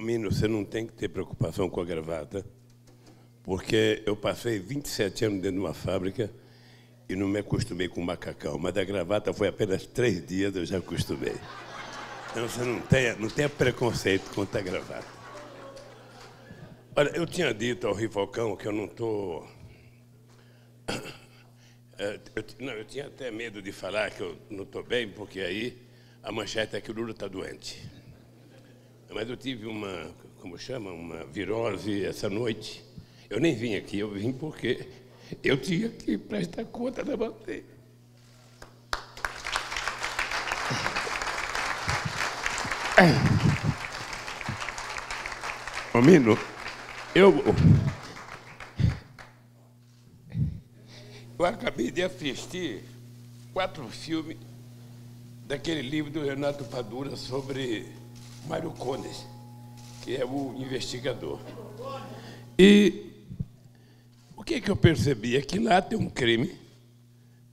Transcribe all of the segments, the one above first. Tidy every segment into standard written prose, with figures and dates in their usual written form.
Almino, você não tem que ter preocupação com a gravata, porque eu passei 27 anos dentro de uma fábrica e não me acostumei com o macacão, mas a gravata foi apenas 3 dias, eu já acostumei. Então, você não tenha preconceito contra a gravata. Olha, eu tinha dito ao Rui Falcão que eu não estou... Eu tinha até medo de falar que eu não estou bem, porque aí a manchete é que o Lula está doente. Mas eu tive uma, como chama, uma virose essa noite. Eu nem vim aqui, eu vim porque eu tinha que prestar conta da bandeira. Almino, eu acabei de assistir 4 filmes daquele livro do Renato Padura sobre Mário Conde, que é o investigador. E o que é que eu percebi? É que lá tem um crime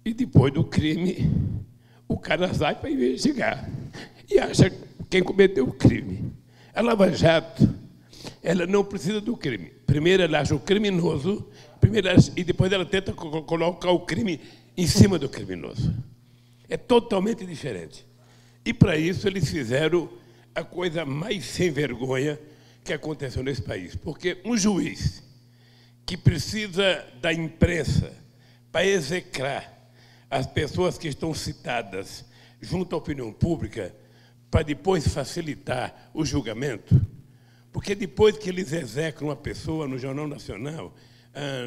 e, depois do crime, o cara sai para investigar e acha quem cometeu o crime. A Lava Jato, ela não precisa do crime. Primeiro ela acha o criminoso, e depois ela tenta colocar o crime em cima do criminoso. É totalmente diferente. E, para isso, eles fizeram a coisa mais sem vergonha que aconteceu nesse país. Porque um juiz que precisa da imprensa para execrar as pessoas que estão citadas junto à opinião pública, para depois facilitar o julgamento, porque depois que eles execram uma pessoa no Jornal Nacional,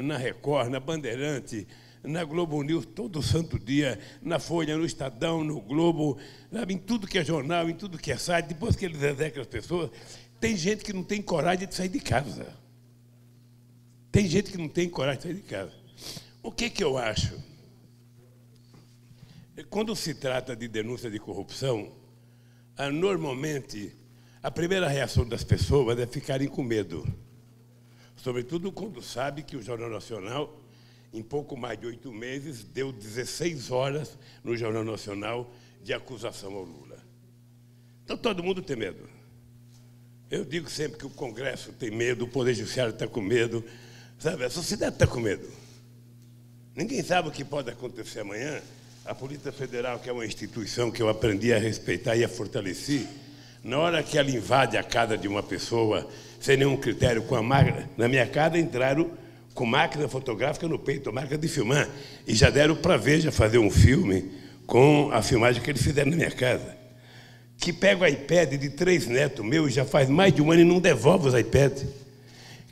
na Record, na Bandeirante, na Globo News, todo santo dia, na Folha, no Estadão, no Globo, em tudo que é jornal, em tudo que é site, depois que eles execram as pessoas, tem gente que não tem coragem de sair de casa. Tem gente que não tem coragem de sair de casa. O que é que eu acho? Quando se trata de denúncia de corrupção, normalmente a primeira reação das pessoas é ficarem com medo, sobretudo quando sabe que o Jornal Nacional, em pouco mais de 8 meses, deu 16 horas no Jornal Nacional de acusação ao Lula. Então, todo mundo tem medo. Eu digo sempre que o Congresso tem medo, o Poder Judiciário está com medo, sabe? A sociedade está com medo. Ninguém sabe o que pode acontecer amanhã. A Polícia Federal, que é uma instituição que eu aprendi a respeitar e a fortalecer, na hora que ela invade a casa de uma pessoa, sem nenhum critério, com a máquina... Na minha casa entraram com máquina fotográfica no peito, máquina de filmar, e já deram para a Veja fazer um filme com a filmagem que eles fizeram na minha casa. Que pega o iPad de 3 netos meus, já faz mais de um ano e não devolve os iPads.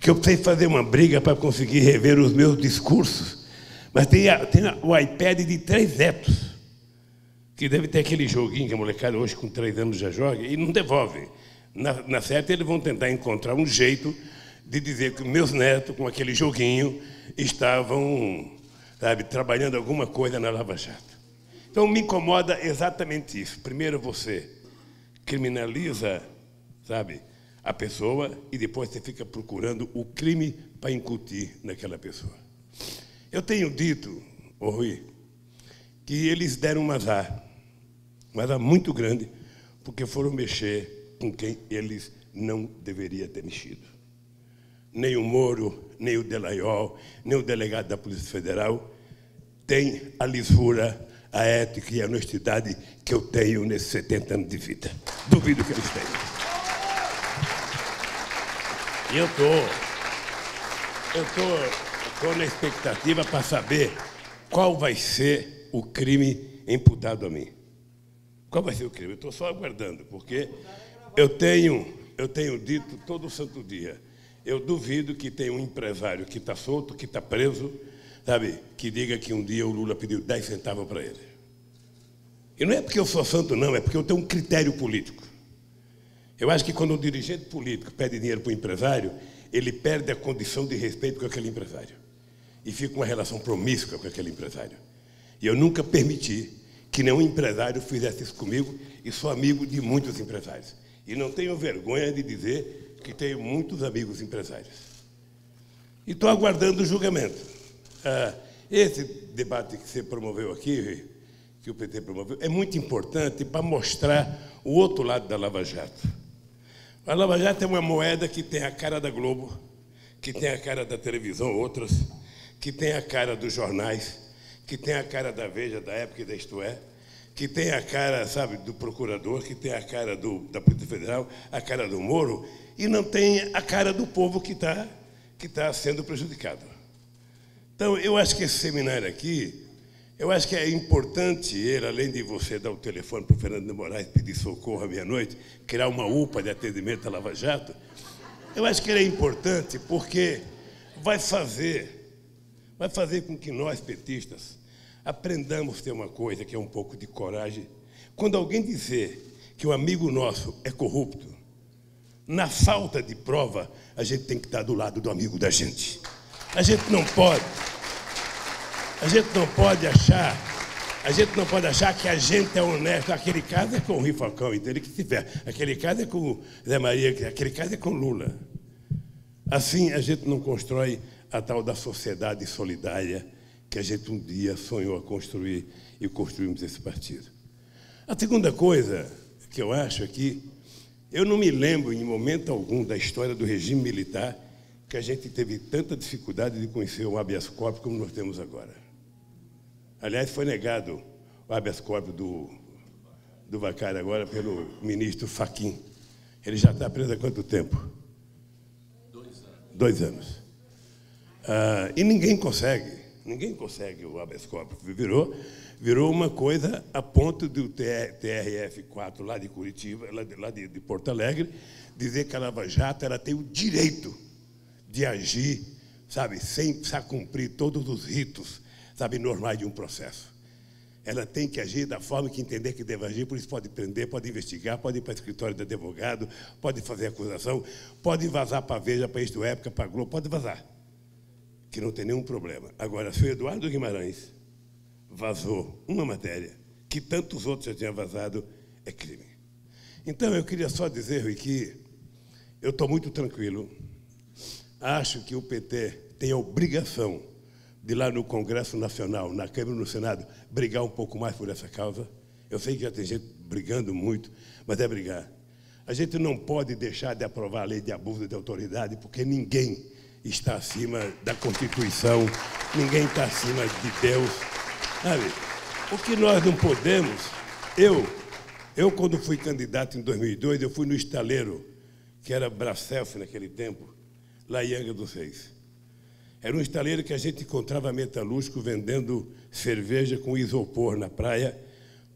Que eu precisei fazer uma briga para conseguir rever os meus discursos. Mas tem o iPad de 3 netos, que deve ter aquele joguinho que a molecada hoje com 3 anos já joga, e não devolve. Na certa, eles vão tentar encontrar um jeito de dizer que meus netos, com aquele joguinho, estavam, sabe, trabalhando alguma coisa na Lava Jato. Então, me incomoda exatamente isso. Primeiro, você criminaliza, sabe, a pessoa, e depois você fica procurando o crime para incutir naquela pessoa. Eu tenho dito, ô Rui, que eles deram um azar muito grande, porque foram mexer com quem eles não deveriam ter mexido. Nem o Moro, nem o Delayol, nem o delegado da Polícia Federal tem a lisura, a ética e a honestidade que eu tenho nesses 70 anos de vida. Duvido que eles tenham. E eu estou na expectativa para saber qual vai ser o crime imputado a mim. Qual vai ser o crime? Eu estou só aguardando, porque eu tenho dito todo santo dia, eu duvido que tenha um empresário que está solto, que está preso, sabe, que diga que um dia o Lula pediu 10 centavos para ele. E não é porque eu sou santo, não, é porque eu tenho um critério político. Eu acho que quando um dirigente político pede dinheiro para um empresário, ele perde a condição de respeito com aquele empresário e fica uma relação promíscua com aquele empresário. E eu nunca permiti que nenhum empresário fizesse isso comigo, e sou amigo de muitos empresários. E não tenho vergonha de dizer que tenho muitos amigos empresários. E estou aguardando o julgamento. Esse debate que você promoveu aqui, que o PT promoveu, é muito importante para mostrar o outro lado da Lava Jato. A Lava Jato é uma moeda que tem a cara da Globo, que tem a cara da televisão, outras, que tem a cara dos jornais, que tem a cara da Veja, da Época e da Isto É, que tem a cara, sabe, do procurador, que tem a cara da Polícia Federal, a cara do Moro, e não tem a cara do povo que tá sendo prejudicado. Então, eu acho que esse seminário aqui, eu acho que é importante ele, além de você dar o telefone para o Fernando de Moraes pedir socorro à meia-noite, criar uma UPA de atendimento à Lava Jato, eu acho que ele é importante porque vai fazer com que nós, petistas, aprendamos a ter uma coisa que é um pouco de coragem. Quando alguém dizer que um amigo nosso é corrupto, na falta de prova, a gente tem que estar do lado do amigo da gente. A gente não pode achar que a gente é honesto. Aquele caso é com o Rui Falcão, entendeu? Que tiver. Aquele caso é com o Zé Maria, aquele caso é com o Lula. Assim, a gente não constrói a tal da sociedade solidária que a gente um dia sonhou a construir e construímos esse partido. A segunda coisa que eu acho é que eu não me lembro, em momento algum, da história do regime militar que a gente teve tanta dificuldade de conhecer um habeas corpus como nós temos agora. Aliás, foi negado o habeas corpus do Vacari agora pelo ministro Fachin. Ele já está preso há quanto tempo? 2 anos. E ninguém consegue o habeas corpus. Virou uma coisa a ponto do TRF4 lá de Curitiba, lá de Porto Alegre, dizer que a Lava Jato ela tem o direito de agir, sabe, sem precisar cumprir todos os ritos, sabe, normais de um processo. Ela tem que agir da forma que entender que deve agir, por isso pode prender, pode investigar, pode ir para o escritório de advogado, pode fazer acusação, pode vazar para a Veja, para Isto É, para a Globo, pode vazar, que não tem nenhum problema. Agora, se o Eduardo Guimarães vazou uma matéria que tantos outros já tinham vazado, é crime. Então, eu queria só dizer, Rui, que eu estou muito tranquilo, acho que o PT tem a obrigação de lá no Congresso Nacional, na Câmara e no Senado, brigar um pouco mais por essa causa. Eu sei que já tem gente brigando muito, mas é brigar. A gente não pode deixar de aprovar a lei de abuso de autoridade, porque ninguém está acima da Constituição, ninguém está acima de Deus. Sabe? O que nós não podemos... Eu quando fui candidato em 2002, eu fui no estaleiro, que era Bracef naquele tempo, lá em Angra dos Reis. Era um estaleiro que a gente encontrava metalúrgico vendendo cerveja com isopor na praia,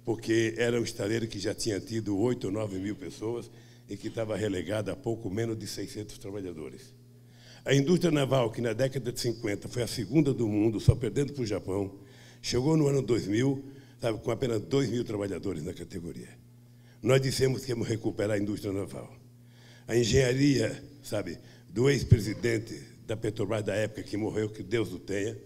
porque era um estaleiro que já tinha tido 8 ou 9 mil pessoas e que estava relegado a pouco menos de 600 trabalhadores. A indústria naval, que na década de 50 foi a segunda do mundo, só perdendo para o Japão, chegou no ano 2000, sabe, com apenas 2 mil trabalhadores na categoria. Nós dissemos que íamos recuperar a indústria naval. A engenharia, sabe, do ex-presidente da Petrobras da época, que morreu, que Deus o tenha,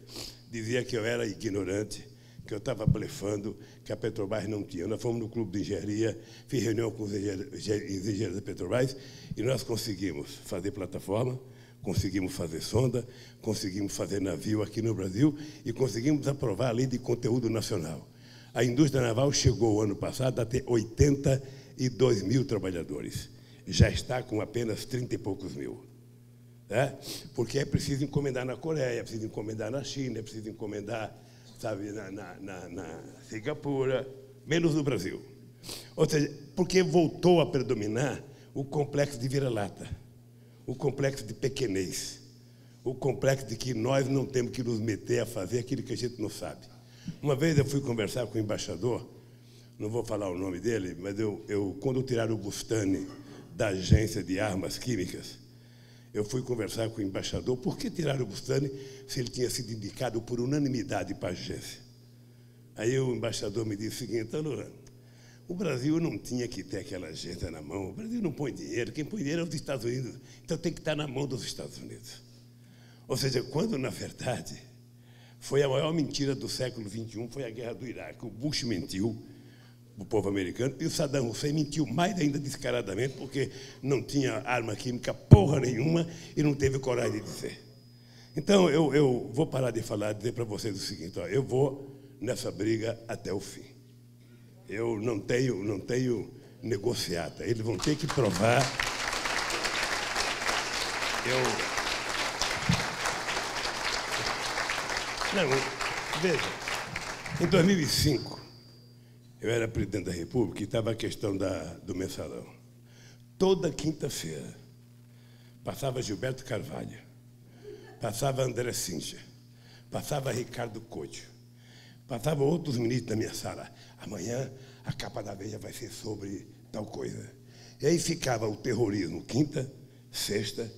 dizia que eu era ignorante, que eu estava blefando, que a Petrobras não tinha. Nós fomos no clube de engenharia, fiz reunião com os engenheiros da Petrobras e nós conseguimos fazer plataforma, conseguimos fazer sonda, conseguimos fazer navio aqui no Brasil e conseguimos aprovar a lei de conteúdo nacional. A indústria naval chegou, ano passado, a ter 82 mil trabalhadores. Já está com apenas 30 e poucos mil. Porque é preciso encomendar na Coreia, é preciso encomendar na China, é preciso encomendar, sabe, na Singapura, menos no Brasil. Ou seja, porque voltou a predominar o complexo de vira-lata, o complexo de pequenez, o complexo de que nós não temos que nos meter a fazer aquilo que a gente não sabe. Uma vez eu fui conversar com o embaixador, não vou falar o nome dele, mas eu quando tiraram o Bustani da agência de armas químicas, eu fui conversar com o embaixador por que tiraram o Bustani se ele tinha sido indicado por unanimidade para a agência. Aí o embaixador me disse o seguinte: então, Lula, o Brasil não tinha que ter aquela agência na mão, o Brasil não põe dinheiro, quem põe dinheiro é os Estados Unidos, então tem que estar na mão dos Estados Unidos. Ou seja, quando, na verdade, foi a maior mentira do século XXI, foi a guerra do Iraque. O Bush mentiu, o povo americano, e o Saddam Hussein mentiu mais ainda descaradamente, porque não tinha arma química porra nenhuma e não teve coragem de dizer. Então, eu vou parar de falar, dizer para vocês o seguinte: ó, eu vou nessa briga até o fim. Eu não tenho negociata. Eles vão ter que provar Veja, em 2005, eu era presidente da República e estava a questão do Mensalão. Toda quinta-feira passava Gilberto Carvalho, passava André Singer, passava Ricardo Couto, passava outros ministros da minha sala. Amanhã a capa da Veja vai ser sobre tal coisa. E aí ficava o terrorismo quinta, sexta,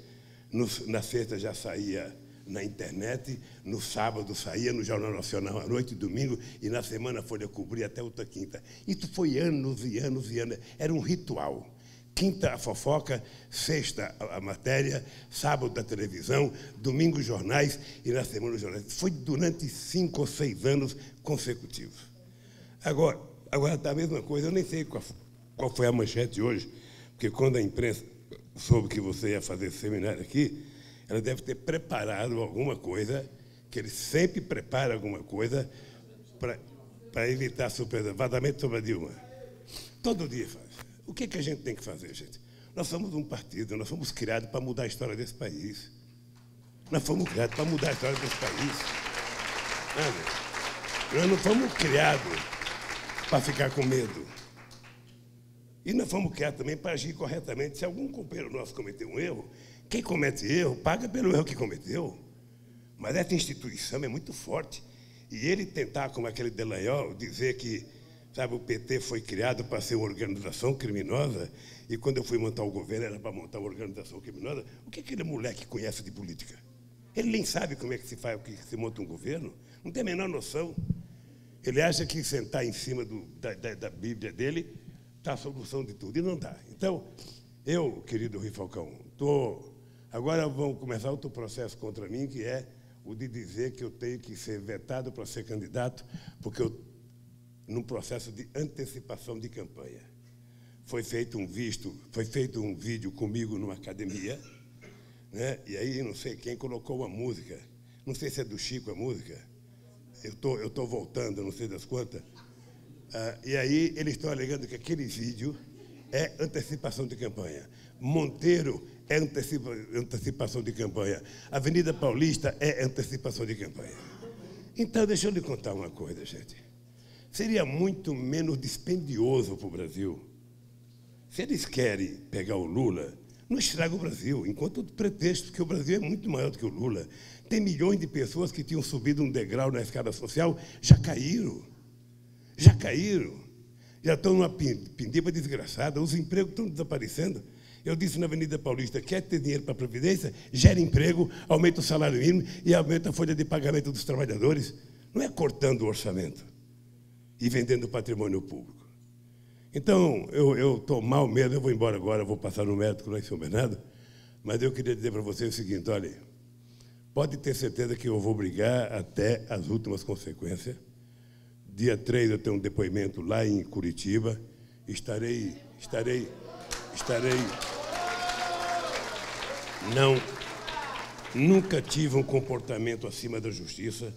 na sexta já saía na internet, no sábado saía no Jornal Nacional à noite, domingo, e na semana a Folha cobria até outra quinta. Isso foi anos e anos e anos. Era um ritual. Quinta, a fofoca, sexta, a matéria, sábado, a televisão, domingo, jornais, e na semana, os jornais. Foi durante 5 ou 6 anos consecutivos. Agora está a mesma coisa. Eu nem sei qual foi a manchete hoje, porque quando a imprensa soube que você ia fazer esse seminário aqui, ela deve ter preparado alguma coisa, que ele sempre prepara alguma coisa para evitar surpresa. Vazamento sobre a Dilma. Todo dia faz. O que é que a gente tem que fazer, gente? Nós somos um partido, nós fomos criados para mudar a história desse país. Nós fomos criados para mudar a história desse país. Nós não fomos criados para ficar com medo. E nós fomos criados também para agir corretamente. Se algum companheiro nosso cometeu um erro, quem comete erro, paga pelo erro que cometeu. Mas essa instituição é muito forte. E ele tentar, como aquele Delayol, dizer que, sabe, o PT foi criado para ser uma organização criminosa, e quando eu fui montar o governo era para montar uma organização criminosa. O que aquele moleque conhece de política? Ele nem sabe como é que se faz, o que se monta um governo. Não tem a menor noção. Ele acha que sentar em cima da Bíblia dele está a solução de tudo. E não dá. Então, eu, querido Rui Falcão, agora vão começar outro processo contra mim, que é o de dizer que eu tenho que ser vetado para ser candidato, porque eu, num processo de antecipação de campanha, foi feito um vídeo comigo numa academia, né? E aí não sei quem colocou uma música, não sei se é do Chico a música, eu tô voltando, não sei das quantas, e aí eles estão alegando que aquele vídeo é antecipação de campanha. Monteiro é antecipação de campanha. Avenida Paulista é antecipação de campanha. Então, deixa eu lhe contar uma coisa, gente. Seria muito menos dispendioso para o Brasil. Se eles querem pegar o Lula, não estraga o Brasil, enquanto o pretexto que o Brasil é muito maior do que o Lula. Tem milhões de pessoas que tinham subido um degrau na escada social, já caíram. Já caíram. Já estão numa pindiba desgraçada, os empregos estão desaparecendo. Eu disse na Avenida Paulista, quer ter dinheiro para a Previdência? Gera emprego, aumenta o salário mínimo e aumenta a folha de pagamento dos trabalhadores. Não é cortando o orçamento e vendendo patrimônio público. Então, eu estou mal mesmo, eu vou embora agora, vou passar no médico lá em São Bernardo, mas eu queria dizer para vocês o seguinte, olha, pode ter certeza que eu vou brigar até as últimas consequências. Dia 3 eu tenho um depoimento lá em Curitiba, estarei... Nunca tive um comportamento acima da justiça,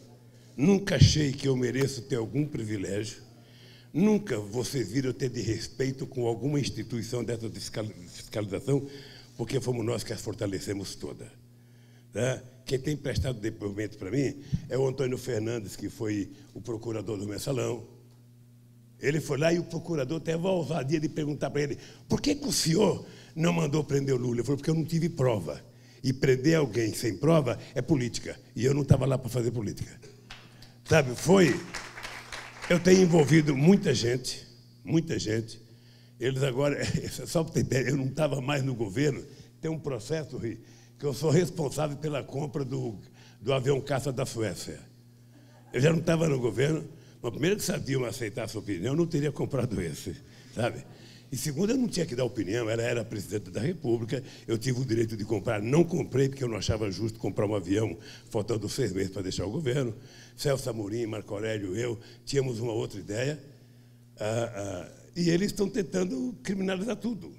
nunca achei que eu mereço ter algum privilégio, nunca vocês viram ter de respeito com alguma instituição dessa fiscalização, porque fomos nós que as fortalecemos toda. Tá? Quem tem prestado depoimento para mim é o Antônio Fernandes, que foi o procurador do Mensalão. Ele foi lá e o procurador teve a ousadia de perguntar para ele, por que o senhor não mandou prender o Lula? Ele falou, porque eu não tive prova. E prender alguém sem prova é política. E eu não estava lá para fazer política. Sabe, foi... Eu tenho envolvido muita gente, muita gente. Eles agora... Só para ter ideia, eu não estava mais no governo. Tem um processo, Rui, que eu sou responsável pela compra do avião caça da Suécia. Eu já não estava no governo, mas primeiro que se a Dilma aceitasse a opinião, eu não teria comprado esse, sabe? E segundo, eu não tinha que dar opinião, ela era presidente da República, eu tive o direito de comprar, não comprei porque eu não achava justo comprar um avião faltando 6 meses para deixar o governo. Celso Amorim, Marco Aurélio e eu tínhamos uma outra ideia, e eles estão tentando criminalizar tudo.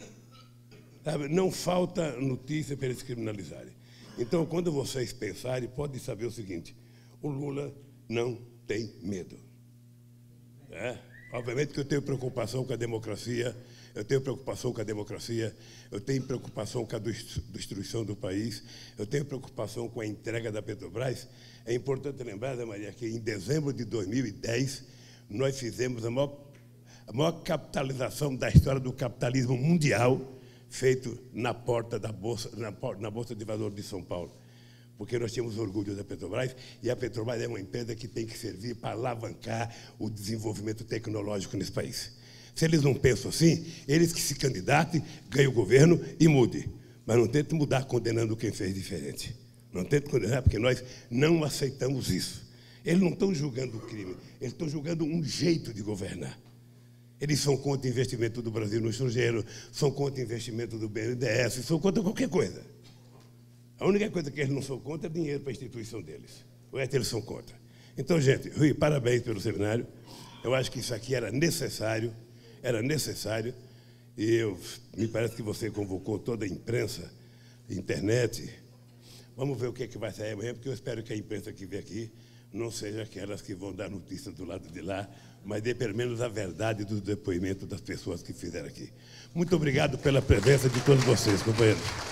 Sabe? Não falta notícia para eles criminalizarem. Então, quando vocês pensarem, podem saber o seguinte, o Lula não tem medo. É? Obviamente que eu tenho preocupação com a democracia, eu tenho preocupação com a democracia, eu tenho preocupação com a destruição do país, eu tenho preocupação com a entrega da Petrobras. É importante lembrar, Zé Maria, que em dezembro de 2010 nós fizemos a maior capitalização da história do capitalismo mundial, feito na porta da Bolsa, na Bolsa de Valores de São Paulo, porque nós tínhamos orgulho da Petrobras, e a Petrobras é uma empresa que tem que servir para alavancar o desenvolvimento tecnológico nesse país. Se eles não pensam assim, eles que se candidatem, ganhem o governo e mudem. Mas não tentem mudar condenando quem fez diferente. Não tentem condenar, porque nós não aceitamos isso. Eles não estão julgando o crime, eles estão julgando um jeito de governar. Eles são contra o investimento do Brasil no estrangeiro, são contra o investimento do BNDES, são contra qualquer coisa. A única coisa que eles não são contra é dinheiro para a instituição deles. O resto eles são contra. Então, gente, Rui, parabéns pelo seminário. Eu acho que isso aqui era necessário, e me parece que você convocou toda a imprensa, internet. Vamos ver o que é que vai sair amanhã, porque eu espero que a imprensa que vem aqui não seja aquelas que vão dar notícia do lado de lá, mas dê pelo menos a verdade do depoimento das pessoas que fizeram aqui. Muito obrigado pela presença de todos vocês, companheiros.